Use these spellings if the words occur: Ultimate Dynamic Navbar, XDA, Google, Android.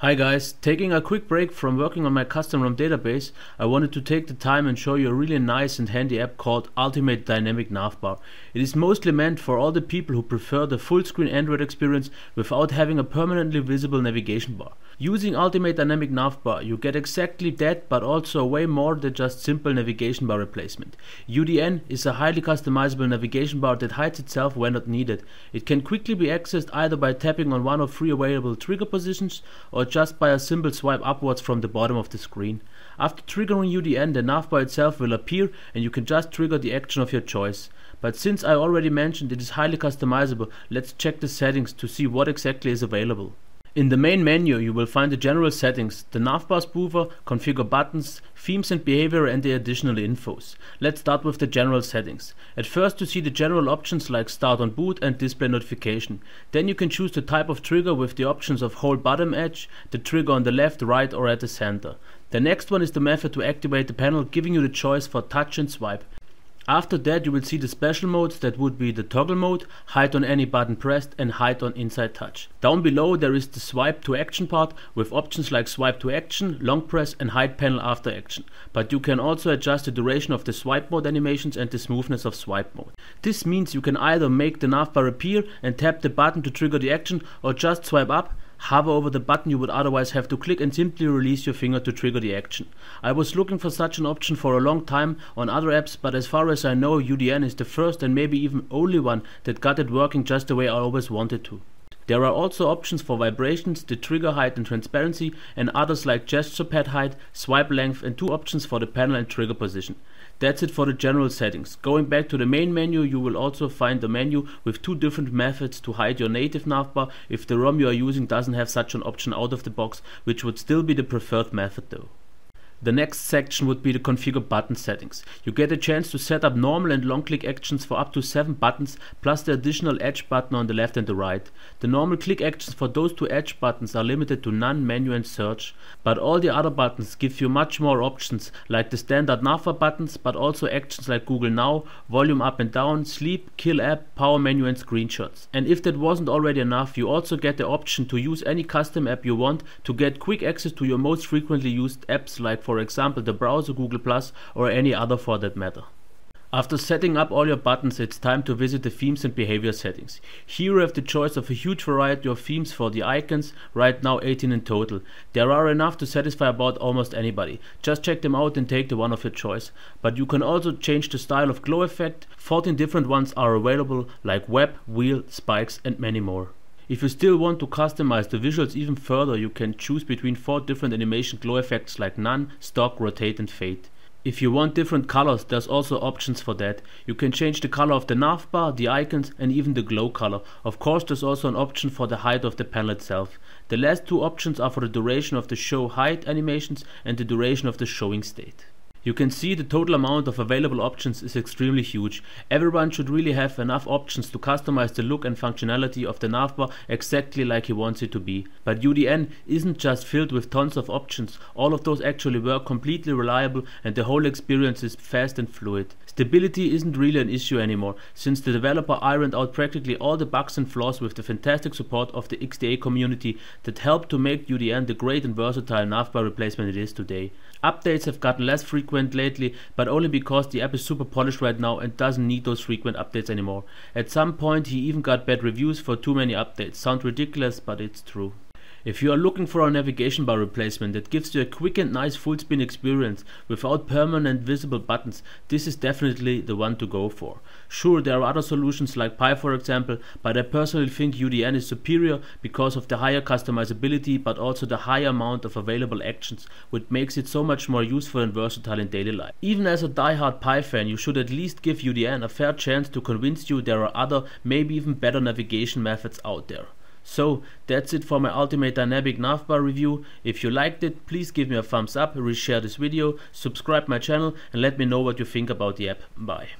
Hi guys, taking a quick break from working on my custom ROM database, I wanted to take the time and show you a really nice and handy app called Ultimate Dynamic Navbar. It is mostly meant for all the people who prefer the full screen Android experience without having a permanently visible navigation bar. Using Ultimate Dynamic Navbar you get exactly that, but also way more than just simple navigation bar replacement. UDN is a highly customizable navigation bar that hides itself when not needed. It can quickly be accessed either by tapping on one of three available trigger positions or just by a simple swipe upwards from the bottom of the screen. After triggering UDN, the navbar itself will appear and you can just trigger the action of your choice. But since I already mentioned it is highly customizable, let's check the settings to see what exactly is available. In the main menu you will find the general settings, the navbar spoofer, configure buttons, themes and behavior, and the additional infos. Let's start with the general settings. At first you see the general options like start on boot and display notification. Then you can choose the type of trigger with the options of whole bottom edge, the trigger on the left, right or at the center. The next one is the method to activate the panel, giving you the choice for touch and swipe. After that you will see the special modes, that would be the toggle mode, hide on any button pressed and hide on inside touch. Down below there is the swipe to action part with options like swipe to action, long press and hide panel after action. But you can also adjust the duration of the swipe mode animations and the smoothness of swipe mode. This means you can either make the navbar appear and tap the button to trigger the action, or just swipe up, hover over the button you would otherwise have to click, and simply release your finger to trigger the action. I was looking for such an option for a long time on other apps, but as far as I know UDN is the first and maybe even only one that got it working just the way I always wanted to. There are also options for vibrations, the trigger height and transparency, and others like gesture pad height, swipe length, and two options for the panel and trigger position. That's it for the general settings. Going back to the main menu you will also find the menu with two different methods to hide your native navbar if the ROM you are using doesn't have such an option out of the box, which would still be the preferred method though. The next section would be the configure button settings. You get a chance to set up normal and long click actions for up to 7 buttons, plus the additional edge button on the left and the right. The normal click actions for those two edge buttons are limited to none, menu and search, but all the other buttons give you much more options, like the standard navbar buttons, but also actions like Google Now, volume up and down, sleep, kill app, power menu and screenshots. And if that wasn't already enough, you also get the option to use any custom app you want to get quick access to your most frequently used apps, like for example the browser, Google Plus, or any other for that matter. After setting up all your buttons, it's time to visit the themes and behavior settings. Here you have the choice of a huge variety of themes for the icons, right now 18 in total. There are enough to satisfy about almost anybody. Just check them out and take the one of your choice. But you can also change the style of glow effect. 14 different ones are available, like web, wheel, spikes and many more. If you still want to customize the visuals even further, you can choose between 4 different animation glow effects like none, stock, rotate and fade. If you want different colors, there's also options for that. You can change the color of the navbar, the icons and even the glow color. Of course there's also an option for the height of the panel itself. The last two options are for the duration of the show height animations and the duration of the showing state. You can see the total amount of available options is extremely huge. Everyone should really have enough options to customize the look and functionality of the navbar exactly like he wants it to be. But UDN isn't just filled with tons of options, all of those actually were completely reliable and the whole experience is fast and fluid. Stability isn't really an issue anymore, since the developer ironed out practically all the bugs and flaws with the fantastic support of the XDA community that helped to make UDN the great and versatile navbar replacement it is today. Updates have gotten less frequent lately, but only because the app is super polished right now and doesn't need those frequent updates anymore. At some point he even got bad reviews for too many updates. Sounds ridiculous, but it's true. If you are looking for a navigation bar replacement that gives you a quick and nice full screen experience without permanent visible buttons, this is definitely the one to go for. Sure, there are other solutions like Pi for example, but I personally think UDN is superior because of the higher customizability but also the high amount of available actions, which makes it so much more useful and versatile in daily life. Even as a die-hard Pi fan, you should at least give UDN a fair chance to convince you there are other, maybe even better navigation methods out there. So that's it for my Ultimate Dynamic Navbar review. If you liked it, please give me a thumbs up, reshare this video, subscribe my channel and let me know what you think about the app. Bye.